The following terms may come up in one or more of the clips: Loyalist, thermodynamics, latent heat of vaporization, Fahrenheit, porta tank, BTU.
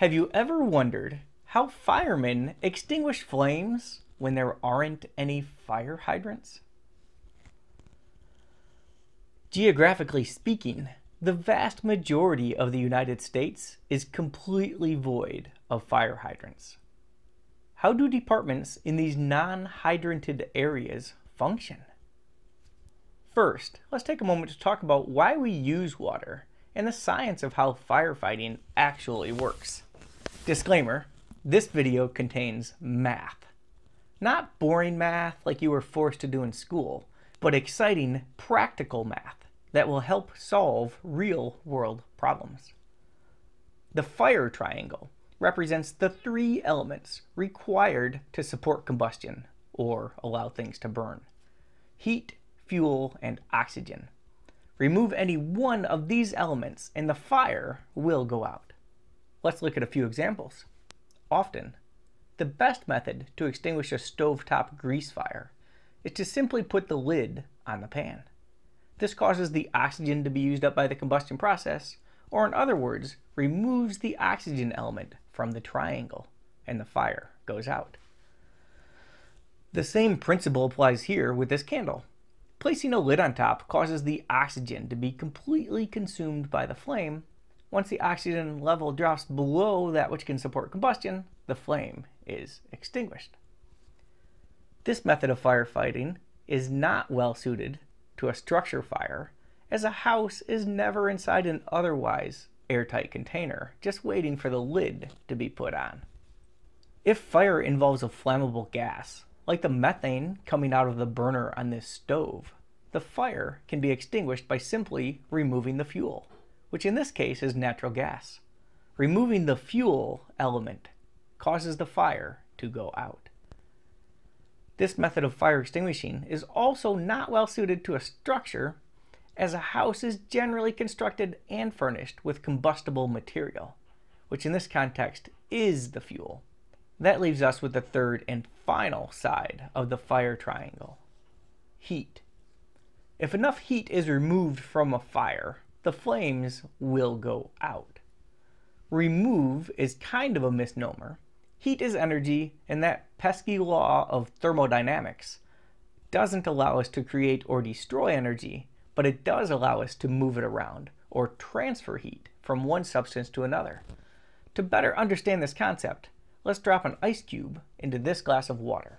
Have you ever wondered how firemen extinguish flames when there aren't any fire hydrants? Geographically speaking, the vast majority of the United States is completely void of fire hydrants. How do departments in these non-hydranted areas function? First, let's take a moment to talk about why we use water and the science of how firefighting actually works. Disclaimer, this video contains math. Not boring math like you were forced to do in school, but exciting practical math that will help solve real-world problems. The fire triangle represents the three elements required to support combustion or allow things to burn: heat, fuel, and oxygen. Remove any one of these elements and the fire will go out. Let's look at a few examples. Often, the best method to extinguish a stovetop grease fire is to simply put the lid on the pan. This causes the oxygen to be used up by the combustion process, or in other words, removes the oxygen element from the triangle and the fire goes out. The same principle applies here with this candle. Placing a lid on top causes the oxygen to be completely consumed by the flame. Once the oxygen level drops below that which can support combustion, the flame is extinguished. This method of firefighting is not well suited to a structure fire, as a house is never inside an otherwise airtight container, just waiting for the lid to be put on. If fire involves a flammable gas, like the methane coming out of the burner on this stove, the fire can be extinguished by simply removing the fuel, which in this case is natural gas. Removing the fuel element causes the fire to go out. This method of fire extinguishing is also not well suited to a structure, as a house is generally constructed and furnished with combustible material, which in this context is the fuel. That leaves us with the third and final side of the fire triangle: heat. If enough heat is removed from a fire, the flames will go out. Remove is kind of a misnomer. Heat is energy, and that pesky law of thermodynamics doesn't allow us to create or destroy energy, but it does allow us to move it around or transfer heat from one substance to another. To better understand this concept, let's drop an ice cube into this glass of water.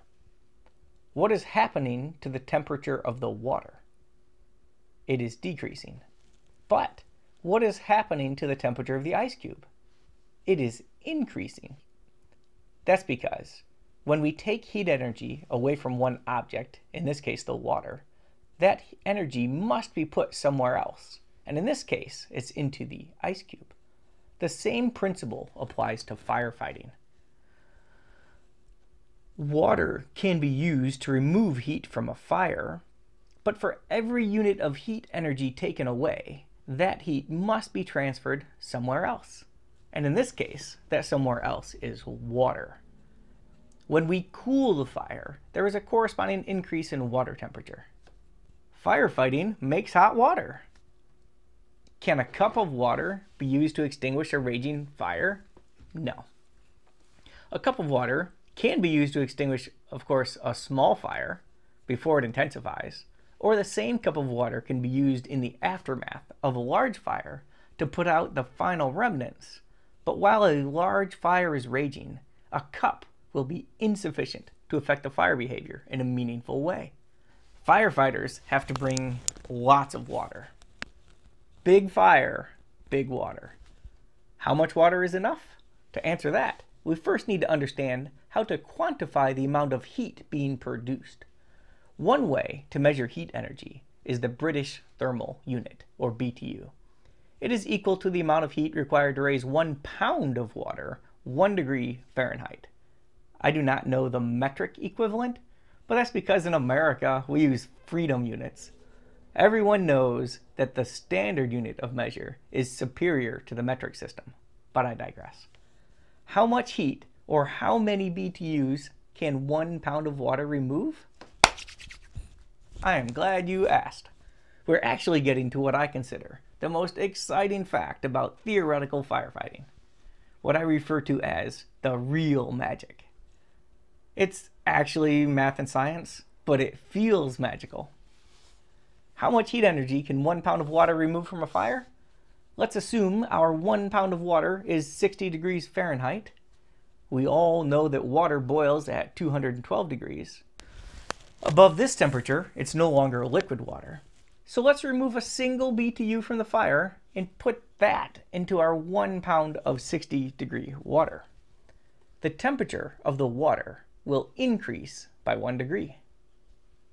What is happening to the temperature of the water? It is decreasing. But what is happening to the temperature of the ice cube? It is increasing. That's because when we take heat energy away from one object, in this case the water, that energy must be put somewhere else. And in this case, it's into the ice cube. The same principle applies to firefighting. Water can be used to remove heat from a fire, but for every unit of heat energy taken away, that heat must be transferred somewhere else. And in this case, that somewhere else is water. When we cool the fire, there is a corresponding increase in water temperature. Firefighting makes hot water. Can a cup of water be used to extinguish a raging fire? No. A cup of water can be used to extinguish, of course, a small fire before it intensifies, or the same cup of water can be used in the aftermath of a large fire to put out the final remnants. But while a large fire is raging, a cup will be insufficient to affect the fire behavior in a meaningful way. Firefighters have to bring lots of water. Big fire, big water. How much water is enough? To answer that, we first need to understand how to quantify the amount of heat being produced. One way to measure heat energy is the British Thermal Unit, or BTU. It is equal to the amount of heat required to raise 1 pound of water 1 degree Fahrenheit. I do not know the metric equivalent, but that's because in America we use freedom units. Everyone knows that the standard unit of measure is superior to the metric system, but I digress. How much heat, or how many BTUs, can 1 pound of water remove? I am glad you asked. We're actually getting to what I consider the most exciting fact about theoretical firefighting. what I refer to as the real magic. It's actually math and science, but it feels magical. How much heat energy can 1 pound of water remove from a fire? Let's assume our 1 pound of water is 60 degrees Fahrenheit. We all know that water boils at 212 degrees. Above this temperature, it's no longer liquid water. So let's remove a single BTU from the fire and put that into our 1 pound of 60-degree water. The temperature of the water will increase by 1 degree.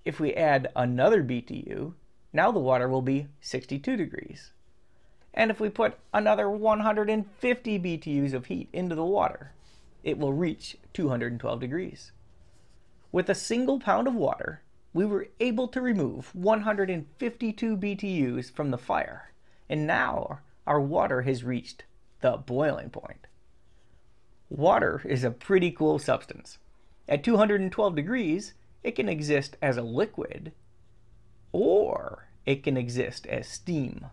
If we add another BTU, now the water will be 62 degrees. And if we put another 150 BTUs of heat into the water, it will reach 212 degrees. With a single pound of water, we were able to remove 152 BTUs from the fire, and now our water has reached the boiling point. Water is a pretty cool substance. At 212 degrees, it can exist as a liquid, or it can exist as steam.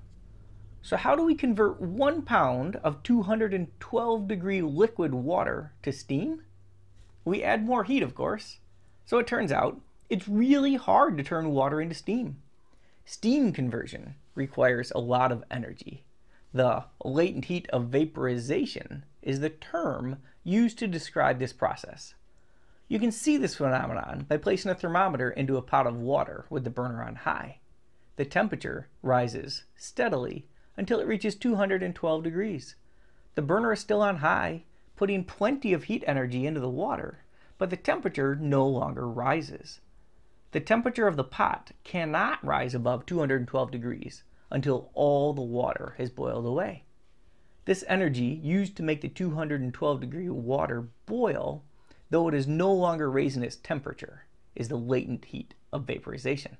So how do we convert 1 pound of 212-degree liquid water to steam? We add more heat, of course. So it turns out it's really hard to turn water into steam. Steam conversion requires a lot of energy. The latent heat of vaporization is the term used to describe this process. You can see this phenomenon by placing a thermometer into a pot of water with the burner on high. The temperature rises steadily until it reaches 212 degrees. The burner is still on high, putting plenty of heat energy into the water, but the temperature no longer rises. The temperature of the pot cannot rise above 212 degrees until all the water has boiled away. This energy used to make the 212-degree water boil, though it is no longer raising its temperature, is the latent heat of vaporization.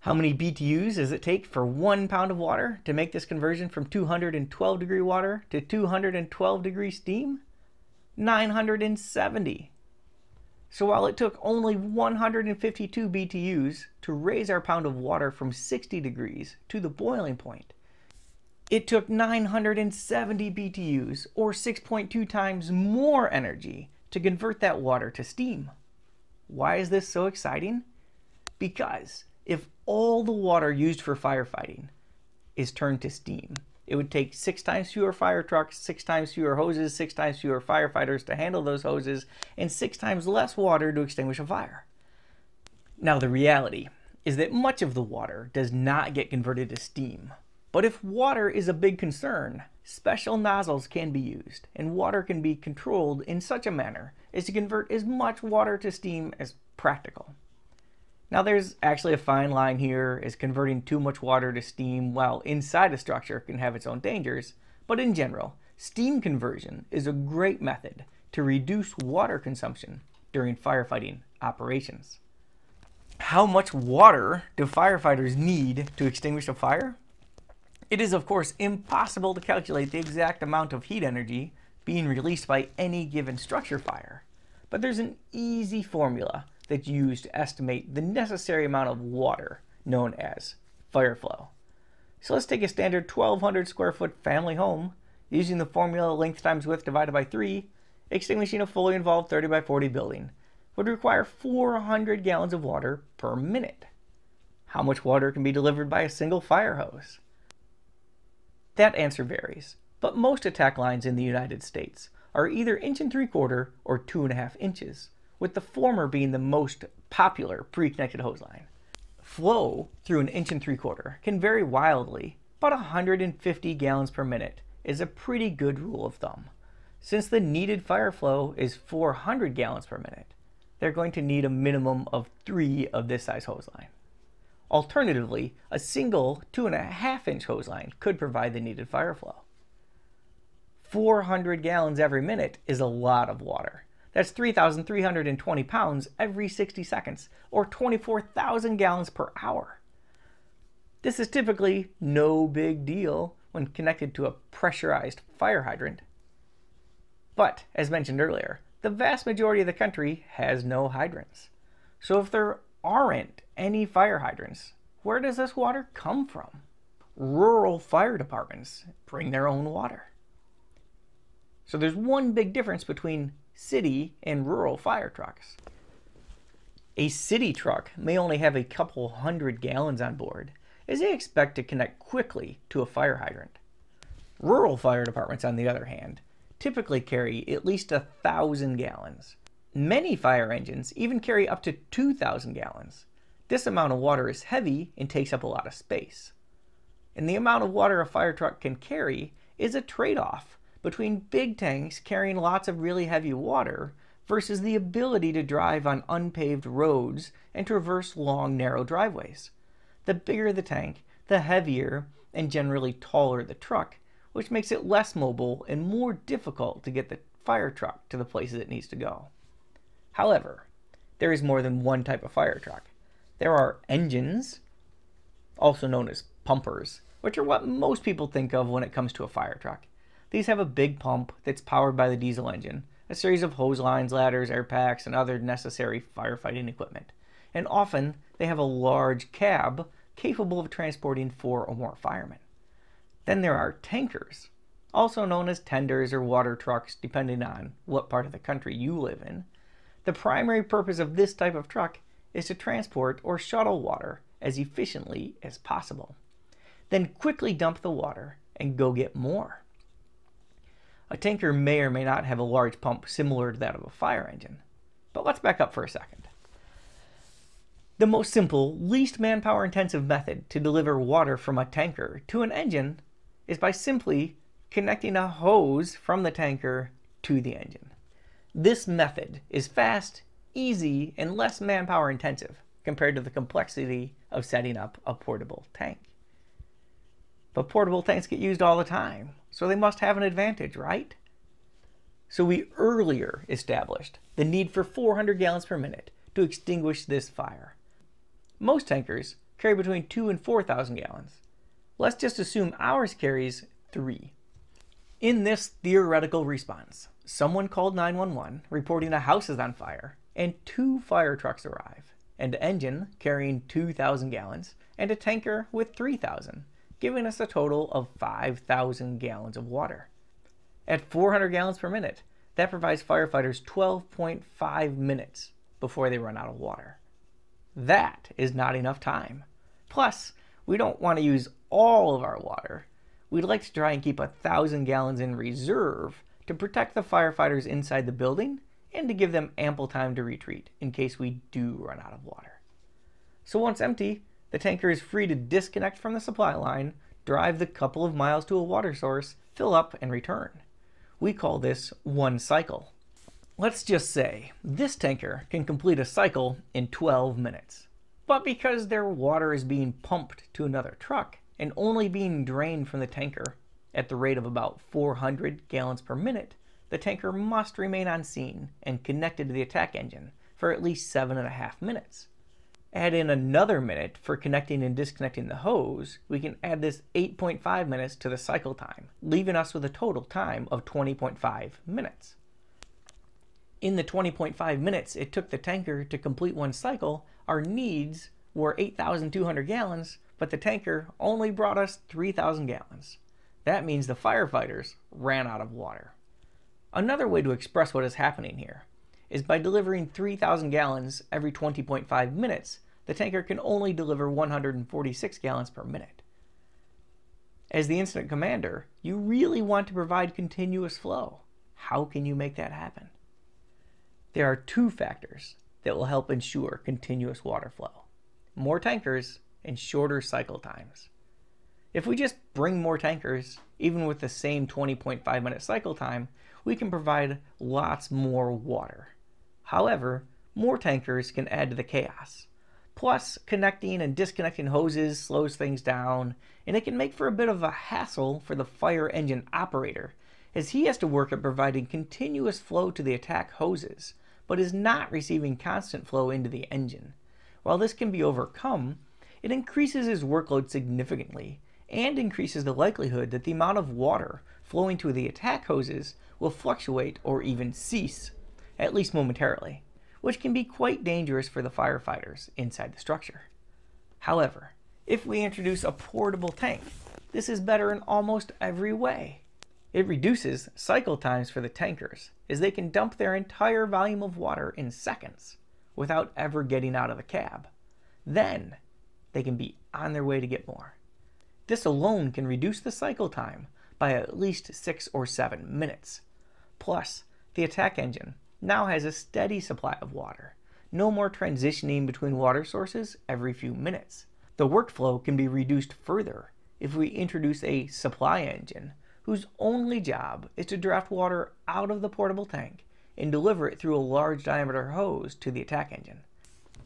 How many BTUs does it take for 1 pound of water to make this conversion from 212-degree water to 212-degree steam? 970. So while it took only 152 BTUs to raise our pound of water from 60 degrees to the boiling point, it took 970 BTUs, or 6.2 times more energy, to convert that water to steam. Why is this so exciting? Because if all the water used for firefighting is turned to steam, it would take 6 times fewer fire trucks, 6 times fewer hoses, 6 times fewer firefighters to handle those hoses, and 6 times less water to extinguish a fire. Now, the reality is that much of the water does not get converted to steam. But if water is a big concern, special nozzles can be used, and water can be controlled in such a manner as to convert as much water to steam as practical. Now, there's actually a fine line here, as converting too much water to steam while inside a structure can have its own dangers, but in general, steam conversion is a great method to reduce water consumption during firefighting operations. How much water do firefighters need to extinguish a fire? It is, of course, impossible to calculate the exact amount of heat energy being released by any given structure fire, but there's an easy formula that's used to estimate the necessary amount of water, known as fire flow. So let's take a standard 1,200 square foot family home, using the formula length times width divided by 3, extinguishing a fully involved 30 by 40 building would require 400 gallons of water per minute. How much water can be delivered by a single fire hose? That answer varies, but most attack lines in the United States are either 1 3/4 or 2.5 inches, with the former being the most popular pre-connected hose line. Flow through an 1 3/4 can vary wildly, but 150 gallons per minute is a pretty good rule of thumb. Since the needed fire flow is 400 gallons per minute, they're going to need a minimum of 3 of this size hose line. Alternatively, a single 2.5-inch hose line could provide the needed fire flow. 400 gallons every minute is a lot of water. That's 3,320 pounds every 60 seconds, or 24,000 gallons per hour. This is typically no big deal when connected to a pressurized fire hydrant. But, as mentioned earlier, the vast majority of the country has no hydrants. So if there aren't any fire hydrants, where does this water come from? Rural fire departments bring their own water. So there's one big difference between city and rural fire trucks. A city truck may only have a couple 100 gallons on board, as they expect to connect quickly to a fire hydrant. Rural fire departments, on the other hand, typically carry at least 1,000 gallons. Many fire engines even carry up to 2,000 gallons. This amount of water is heavy and takes up a lot of space. And the amount of water a fire truck can carry is a trade-off between big tanks carrying lots of really heavy water versus the ability to drive on unpaved roads and traverse long, narrow driveways. The bigger the tank, the heavier and generally taller the truck, which makes it less mobile and more difficult to get the fire truck to the places it needs to go. However, there is more than one type of fire truck. There are engines, also known as pumpers, which are what most people think of when it comes to a fire truck. These have a big pump that's powered by the diesel engine, a series of hose lines, ladders, air packs, and other necessary firefighting equipment. And often they have a large cab capable of transporting 4 or more firemen. Then there are tankers, also known as tenders or water trucks, depending on what part of the country you live in. The primary purpose of this type of truck is to transport or shuttle water as efficiently as possible, then quickly dump the water and go get more. A tanker may or may not have a large pump similar to that of a fire engine, but let's back up for a second. The most simple, least manpower intensive method to deliver water from a tanker to an engine is by simply connecting a hose from the tanker to the engine. This method is fast, easy, and less manpower intensive compared to the complexity of setting up a portable tank. But portable tanks get used all the time, so they must have an advantage, right? So we earlier established the need for 400 gallons per minute to extinguish this fire. Most tankers carry between 2,000 and 4,000 gallons. Let's just assume ours carries 3. In this theoretical response, someone called 911 reporting a house is on fire, and 2 fire trucks arrive, an engine carrying 2,000 gallons and a tanker with 3,000, giving us a total of 5,000 gallons of water. At 400 gallons per minute, that provides firefighters 12.5 minutes before they run out of water. That is not enough time. Plus, we don't want to use all of our water. We'd like to try and keep 1,000 gallons in reserve to protect the firefighters inside the building and to give them ample time to retreat in case we do run out of water. So once empty, the tanker is free to disconnect from the supply line, drive the couple of miles to a water source, fill up, and return. We call this one cycle. Let's just say this tanker can complete a cycle in 12 minutes. But because their water is being pumped to another truck and only being drained from the tanker at the rate of about 400 gallons per minute, the tanker must remain on scene and connected to the attack engine for at least 7.5 minutes. Add in another minute for connecting and disconnecting the hose, we can add this 8.5 minutes to the cycle time, leaving us with a total time of 20.5 minutes. In the 20.5 minutes it took the tanker to complete one cycle, our needs were 8,200 gallons, but the tanker only brought us 3,000 gallons. That means the firefighters ran out of water. Another way to express what is happening here is by delivering 3,000 gallons every 20.5 minutes, the tanker can only deliver 146 gallons per minute. As the incident commander, you really want to provide continuous flow. How can you make that happen? There are 2 factors that will help ensure continuous water flow: more tankers and shorter cycle times. If we just bring more tankers, even with the same 20.5 minute cycle time, we can provide lots more water. However, more tankers can add to the chaos. Plus, connecting and disconnecting hoses slows things down, and it can make for a bit of a hassle for the fire engine operator, as he has to work at providing continuous flow to the attack hoses, but is not receiving constant flow into the engine. While this can be overcome, it increases his workload significantly, and increases the likelihood that the amount of water flowing to the attack hoses will fluctuate or even cease, at least momentarily, which can be quite dangerous for the firefighters inside the structure. However, if we introduce a portable tank, this is better in almost every way. It reduces cycle times for the tankers, as they can dump their entire volume of water in seconds without ever getting out of the cab. Then they can be on their way to get more. This alone can reduce the cycle time by at least 6 or 7 minutes. Plus, the attack engine now has a steady supply of water. No more transitioning between water sources every few minutes. The workflow can be reduced further if we introduce a supply engine whose only job is to draft water out of the portable tank and deliver it through a large diameter hose to the attack engine.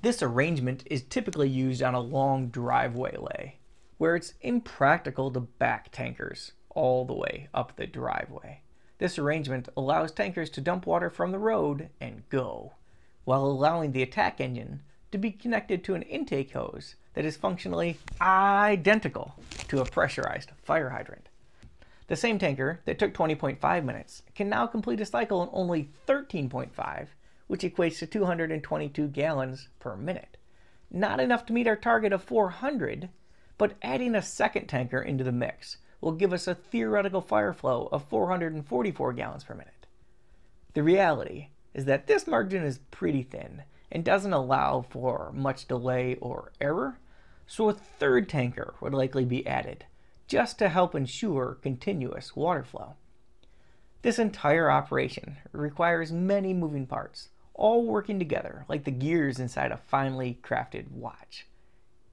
This arrangement is typically used on a long driveway lay, where it's impractical to back tankers all the way up the driveway. This arrangement allows tankers to dump water from the road and go, while allowing the attack engine to be connected to an intake hose that is functionally identical to a pressurized fire hydrant. The same tanker that took 20.5 minutes can now complete a cycle in only 13.5, which equates to 222 gallons per minute. Not enough to meet our target of 400, but adding a second tanker into the mix will give us a theoretical fire flow of 444 gallons per minute. The reality is that this margin is pretty thin and doesn't allow for much delay or error, so a third tanker would likely be added, just to help ensure continuous water flow. This entire operation requires many moving parts, all working together like the gears inside a finely crafted watch.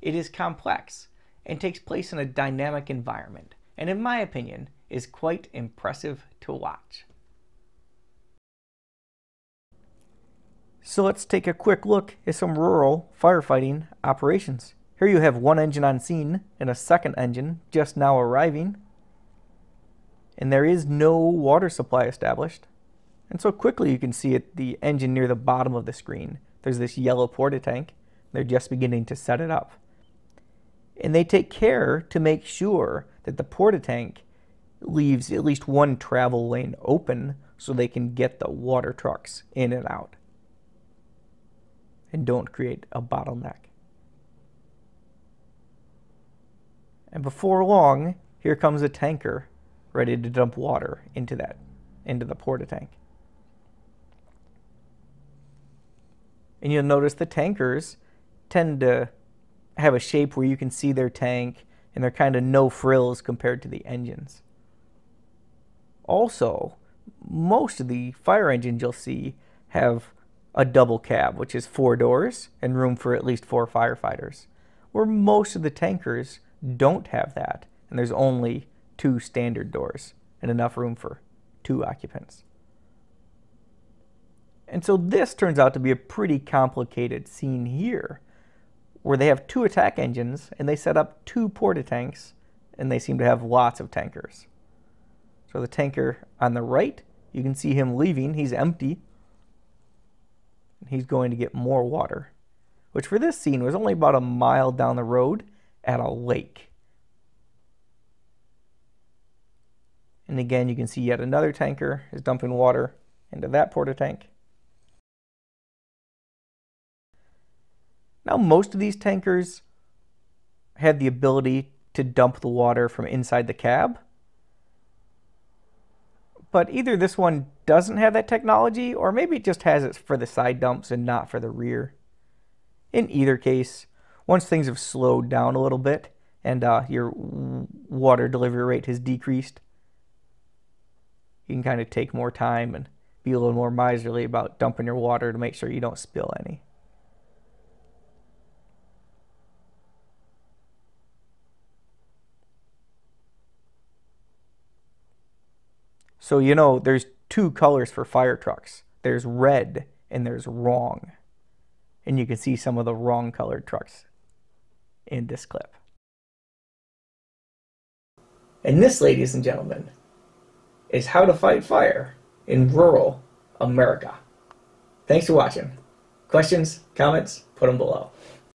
It is complex and takes place in a dynamic environment, and in my opinion, is quite impressive to watch. So let's take a quick look at some rural firefighting operations. Here you have one engine on scene and a second engine just now arriving, and there is no water supply established. And so quickly you can see at the engine near the bottom of the screen, there's this yellow porta tank. They're just beginning to set it up. And they take care to make sure that the porta tank leaves at least one travel lane open so they can get the water trucks in and out and don't create a bottleneck. And before long, here comes a tanker ready to dump water into the porta tank. And you'll notice the tankers tend to have a shape where you can see their tank, and they're kind of no frills compared to the engines. Also, most of the fire engines you'll see have a double cab, which is 4 doors and room for at least 4 firefighters, where most of the tankers don't have that, and there's only 2 standard doors and enough room for 2 occupants. And so this turns out to be a pretty complicated scene here, where they have 2 attack engines and they set up 2 porta tanks, and they seem to have lots of tankers. So the tanker on the right, you can see him leaving, he's empty, and he's going to get more water, which for this scene was only about a mile down the road at a lake. And again, you can see yet another tanker is dumping water into that porta tank. Now, most of these tankers have the ability to dump the water from inside the cab, but either this one doesn't have that technology, or maybe it just has it for the side dumps and not for the rear. In either case, once things have slowed down a little bit and your water delivery rate has decreased, you can kind of take more time and be a little more miserly about dumping your water to make sure you don't spill any. So you know there's 2 colors for fire trucks. There's red and there's wrong. And you can see some of the wrong colored trucks in this clip. And this, ladies and gentlemen, is how to fight fire in rural America. Thanks for watching. Questions, comments, put them below.